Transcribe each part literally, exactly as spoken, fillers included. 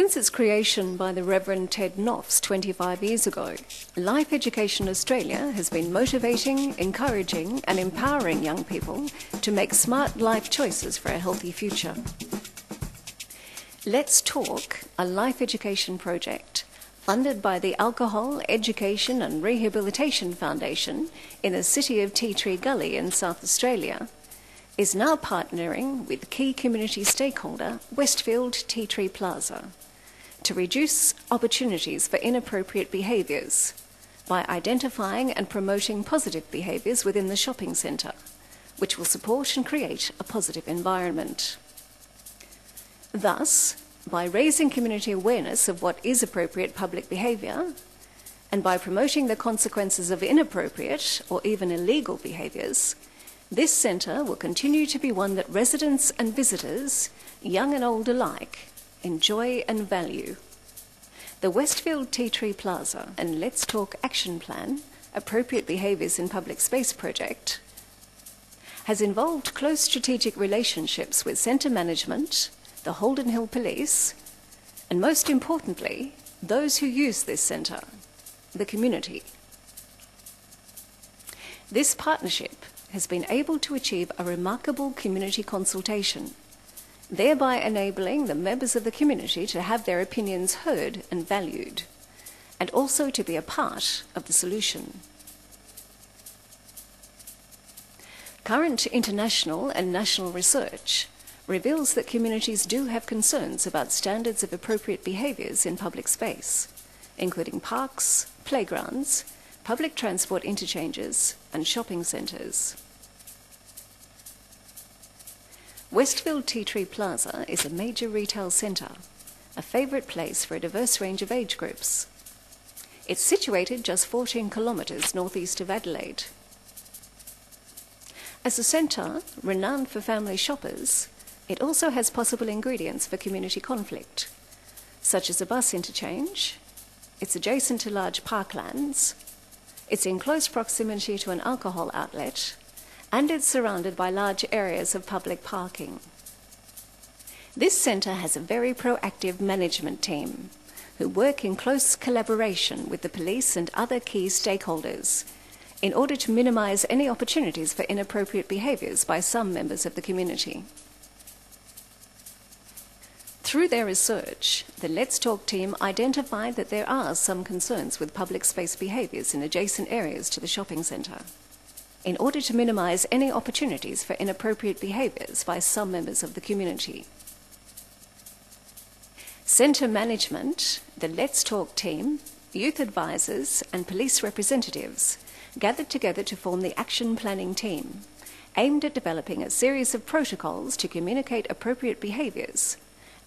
Since its creation by the Reverend Ted Noffs twenty-five years ago, Life Education Australia has been motivating, encouraging and empowering young people to make smart life choices for a healthy future. Let's Talk, a life education project funded by the Alcohol, Education and Rehabilitation Foundation in the city of Tea Tree Gully in South Australia, is now partnering with key community stakeholder Westfield Tea Tree Plaza to reduce opportunities for inappropriate behaviours by identifying and promoting positive behaviours within the shopping centre, which will support and create a positive environment. Thus, by raising community awareness of what is appropriate public behaviour, and by promoting the consequences of inappropriate or even illegal behaviours, this centre will continue to be one that residents and visitors, young and old alike, enjoy and value. The Westfield Tea Tree Plaza and Let's Talk Action Plan, Appropriate Behaviours in Public Space Project, has involved close strategic relationships with centre management, the Holden Hill Police, and most importantly, those who use this centre, the community. This partnership has been able to achieve a remarkable community consultation, thereby enabling the members of the community to have their opinions heard and valued, and also to be a part of the solution. Current international and national research reveals that communities do have concerns about standards of appropriate behaviours in public space, including parks, playgrounds, public transport interchanges and shopping centres. Westfield Tea Tree Plaza is a major retail centre, a favourite place for a diverse range of age groups. It's situated just fourteen kilometres northeast of Adelaide. As a centre renowned for family shoppers, it also has possible ingredients for community conflict, such as a bus interchange, it's adjacent to large parklands, it's in close proximity to an alcohol outlet, and it's surrounded by large areas of public parking. This centre has a very proactive management team who work in close collaboration with the police and other key stakeholders in order to minimise any opportunities for inappropriate behaviours by some members of the community. Through their research, the Let's Talk team identified that there are some concerns with public space behaviours in adjacent areas to the shopping centre, in order to minimise any opportunities for inappropriate behaviours by some members of the community. Centre management, the Let's Talk team, youth advisors and police representatives gathered together to form the action planning team, aimed at developing a series of protocols to communicate appropriate behaviours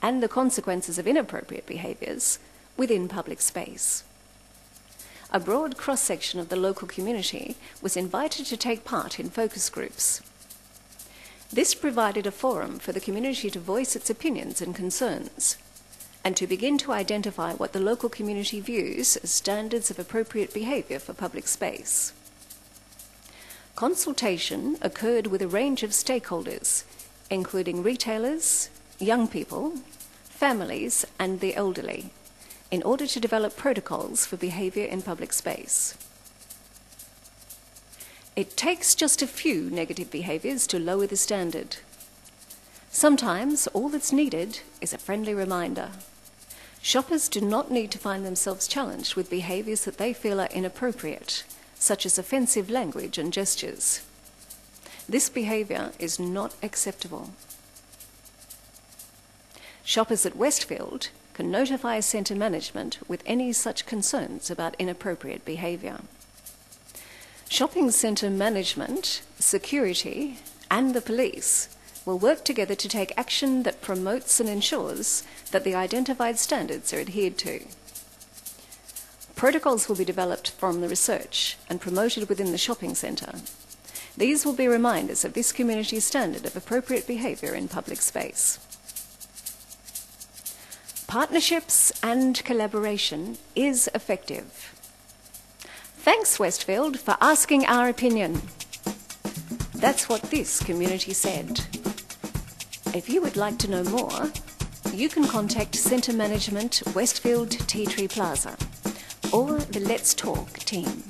and the consequences of inappropriate behaviours within public space. A broad cross-section of the local community was invited to take part in focus groups. This provided a forum for the community to voice its opinions and concerns, and to begin to identify what the local community views as standards of appropriate behaviour for public space. Consultation occurred with a range of stakeholders, including retailers, young people, families and the elderly, in order to develop protocols for behaviour in public space. It takes just a few negative behaviours to lower the standard. Sometimes all that's needed is a friendly reminder. Shoppers do not need to find themselves challenged with behaviours that they feel are inappropriate, such as offensive language and gestures. This behaviour is not acceptable. Shoppers at Westfield can notify centre management with any such concerns about inappropriate behaviour. Shopping centre management, security and the police will work together to take action that promotes and ensures that the identified standards are adhered to. Protocols will be developed from the research and promoted within the shopping centre. These will be reminders of this community's standard of appropriate behaviour in public space. Partnerships and collaboration is effective. Thanks, Westfield, for asking our opinion. That's what this community said. If you would like to know more, you can contact Centre Management, Westfield Tea Tree Plaza, or the Let's Talk team.